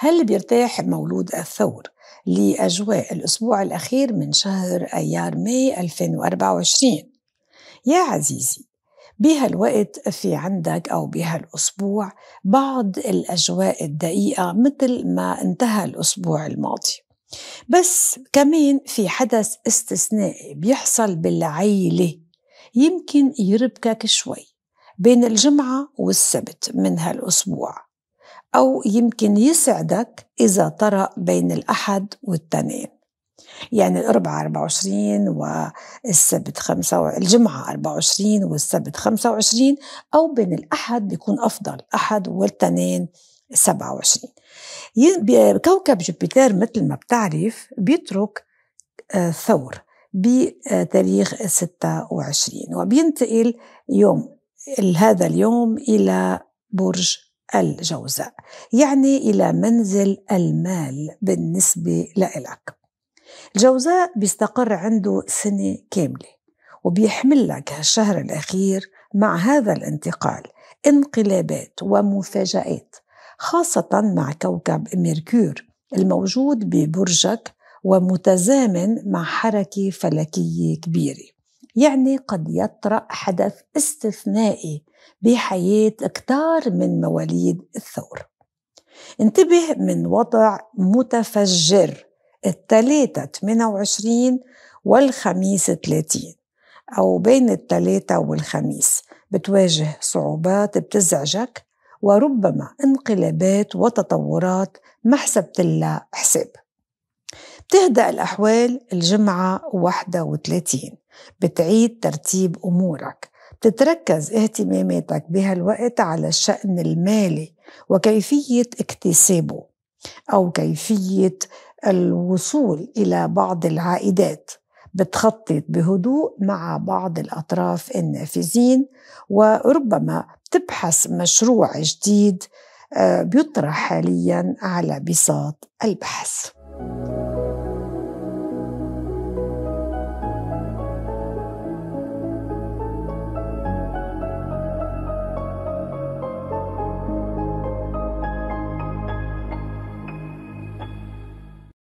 هل بيرتاح مولود الثور لأجواء الأسبوع الأخير من شهر أيار ماي 2024؟ يا عزيزي، بهالوقت في عندك أو بهالأسبوع بعض الأجواء الدقيقة مثل ما انتهى الأسبوع الماضي، بس كمان في حدث استثنائي بيحصل بالعيلة يمكن يربكك شوي بين الجمعة والسبت من هالأسبوع، أو يمكن يسعدك إذا طرأ بين الأحد والاثنين، يعني الأربعاء 24 والسبت 25، الجمعة 24 والسبت 25، أو بين الأحد بيكون أفضل، أحد والاثنين 27. كوكب جوبيتر مثل ما بتعرف بيترك ثور بتاريخ 26 وبينتقل يوم هذا اليوم إلى برج الجوزاء، يعني إلى منزل المال بالنسبة لإلك. الجوزاء بيستقر عنده سنة كاملة، وبيحمل لك هالشهر الأخير مع هذا الانتقال انقلابات ومفاجآت، خاصة مع كوكب ميركور الموجود ببرجك ومتزامن مع حركة فلكية كبيرة، يعني قد يطرأ حدث استثنائي بحياة كتار من مواليد الثور. انتبه من وضع متفجر الثلاثة 28 والخميس 30، أو بين الثلاثة والخميس بتواجه صعوبات بتزعجك وربما انقلابات وتطورات ما حسبت لها حساب. بتهدأ الأحوال الجمعة 31، بتعيد ترتيب أمورك، بتتركز اهتماماتك بهالوقت على الشأن المالي وكيفية اكتسابه أو كيفية الوصول إلى بعض العائدات، بتخطط بهدوء مع بعض الأطراف النافذين، وربما تبحث مشروع جديد بيطرح حاليا على بساط البحث.